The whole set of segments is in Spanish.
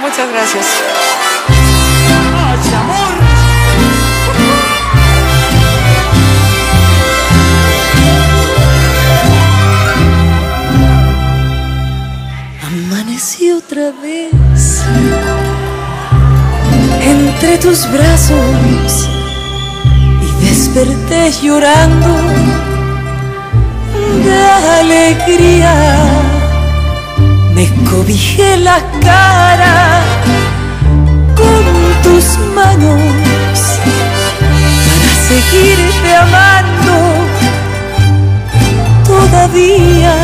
Muchas gracias. ¡Ay, amor! Amanecí otra vez entre tus brazos y desperté llorando de alegría. Me cobijé la cara con tus manos para seguirte amando todavía.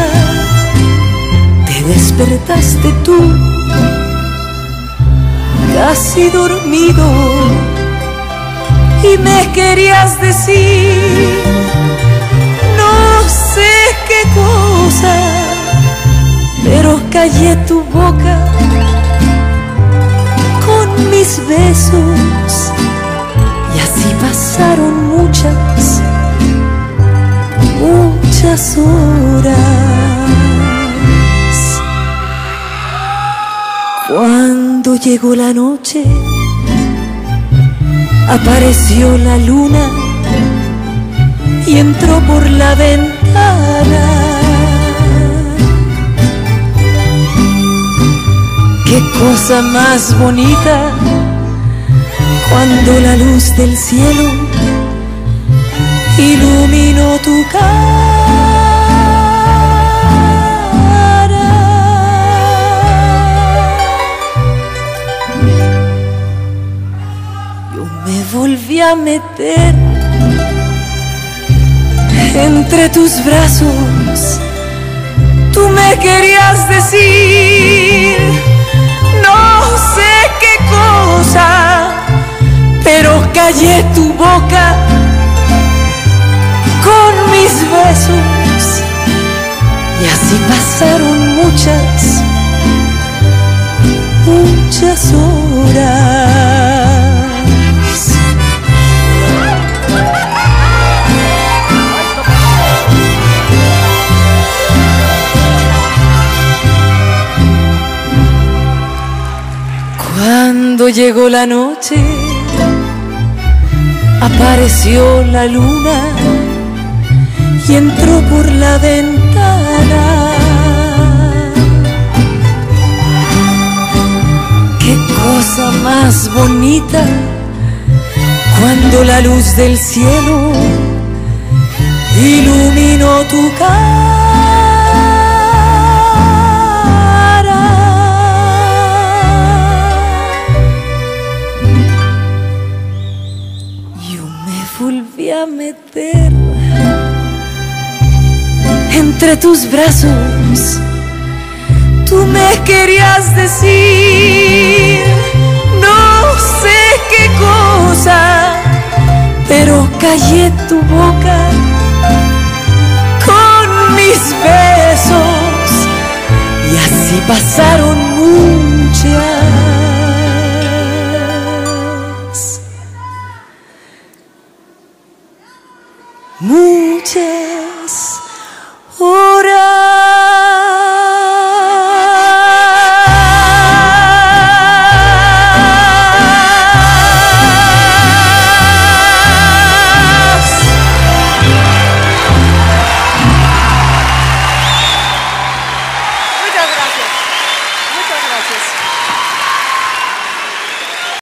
Te despertaste tú, casi dormido, y me querías decir no sé qué cosa, pero callé tu boca con mis besos. Y así pasaron muchas, muchas horas. Cuando llegó la noche, apareció la luna y entró por la ventana. Qué cosa más bonita cuando la luz del cielo iluminó tu cara. Yo me volví a meter entre tus brazos. Tú me querías decir no sé qué cosa, pero callé tu boca con mis besos. Y así pasaron muchas, muchas horas. Cuando llegó la noche, apareció la luna y entró por la ventana. Qué cosa más bonita cuando la luz del cielo iluminó tu cara. Volví a meter entre tus brazos. Tú me querías decir no sé qué cosa, pero callé tu boca con mis besos. Y así pasaron muchas.